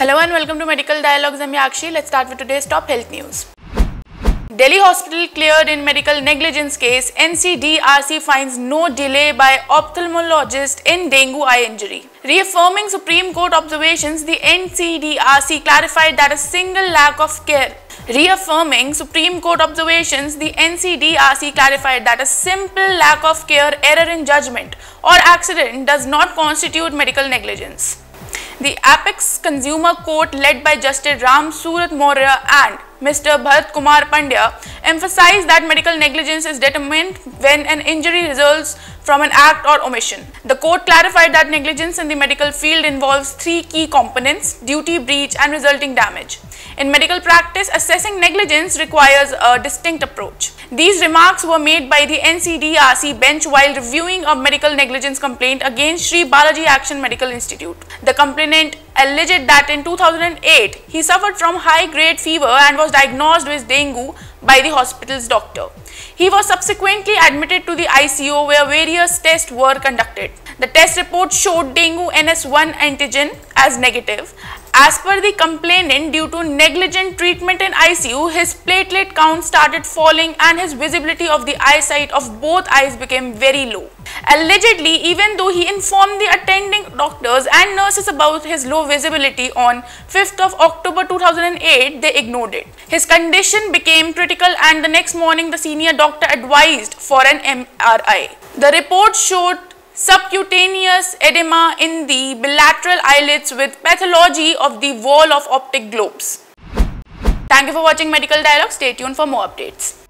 Hello and welcome to Medical Dialogues. I'm Akshay. Let's start with today's top health news. Delhi hospital cleared in medical negligence case. NCDRC finds no delay by ophthalmologist in dengue eye injury. Reaffirming Supreme Court observations, the NCDRC clarified that a single lack of care. Reaffirming Supreme Court observations, the NCDRC clarified that a simple lack of care, error in judgment or accident does not constitute medical negligence. The Apex Consumer Court led by Justice Ram Surat Maurya and Mr. Bharat Kumar Pandya emphasized that medical negligence is determined when an injury results from an act or omission. The court clarified that negligence in the medical field involves three key components: duty, breach and resulting damage. In medical practice, assessing negligence requires a distinct approach. These remarks were made by the NCDRC bench while reviewing a medical negligence complaint against Sri Balaji Action Medical Institute. The complainant alleged that in 2008, he suffered from high-grade fever and was diagnosed with dengue by the hospital's doctor. He was subsequently admitted to the ICU where various tests were conducted. The test report showed dengue NS1 antigen as negative. As per the complainant, due to negligent treatment in ICU, his platelet count started falling and his visibility of the eyesight of both eyes became very low. Allegedly, even though he informed the attending doctors and nurses about his low visibility on 5th of October 2008, they ignored it. His condition became critical and the next morning the senior doctor advised for an MRI. The report showed subcutaneous edema in the bilateral eyelids with pathology of the wall of optic globes. Thank you for watching Medical Dialogues. Stay tuned for more updates.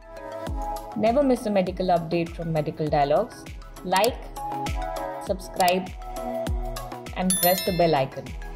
Never miss a medical update from Medical Dialogues. Like, subscribe and press the bell icon.